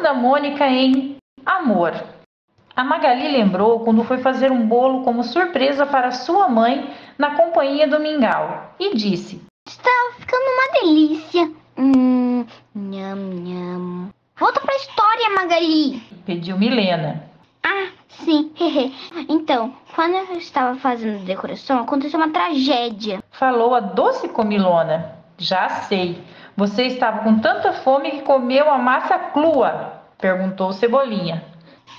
Falando da Mônica em amor, a Magali lembrou quando foi fazer um bolo como surpresa para sua mãe na companhia do Mingau e disse: "Está ficando uma delícia. Nham, nham. Volta pra história, Magali", pediu Milena. "Ah, sim, hehe. Então, quando eu estava fazendo decoração, aconteceu uma tragédia", falou a doce comilona. "Já sei. Você estava com tanta fome que comeu a massa crua?", perguntou Cebolinha.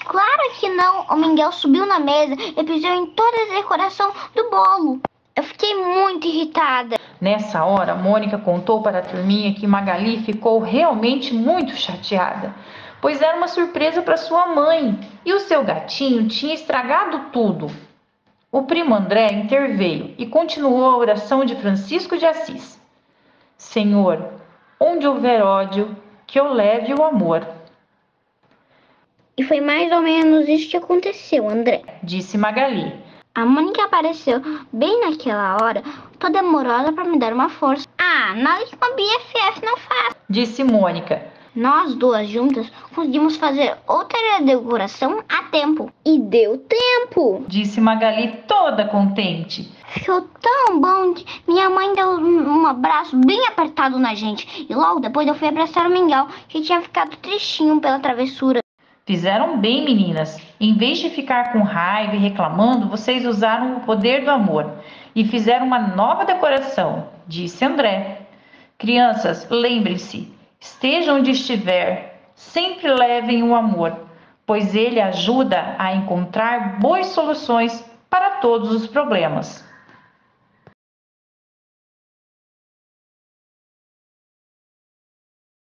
"Claro que não. O Miguel subiu na mesa e pisou em toda a decoração do bolo. Eu fiquei muito irritada." Nessa hora, Mônica contou para a turminha que Magali ficou realmente muito chateada, pois era uma surpresa para sua mãe e o seu gatinho tinha estragado tudo. O primo André interveio e continuou a oração de Francisco de Assis: "Senhor, onde houver ódio, que eu leve o amor." "E foi mais ou menos isso que aconteceu, André", disse Magali. "A Mônica apareceu bem naquela hora, toda amorosa para me dar uma força." "Ah, nada que uma BFF não faz", disse Mônica. "Nós duas juntas conseguimos fazer outra decoração a tempo." "E deu tempo", disse Magali toda contente. "Ficou tão bom que minha mãe deu um abraço bem apertado na gente. E logo depois eu fui abraçar o Mingau, que tinha ficado tristinho pela travessura." "Fizeram bem, meninas. Em vez de ficar com raiva e reclamando, vocês usaram o poder do amor e fizeram uma nova decoração", disse André. "Crianças, lembrem-se, estejam onde estiver, sempre levem o amor, pois ele ajuda a encontrar boas soluções para todos os problemas."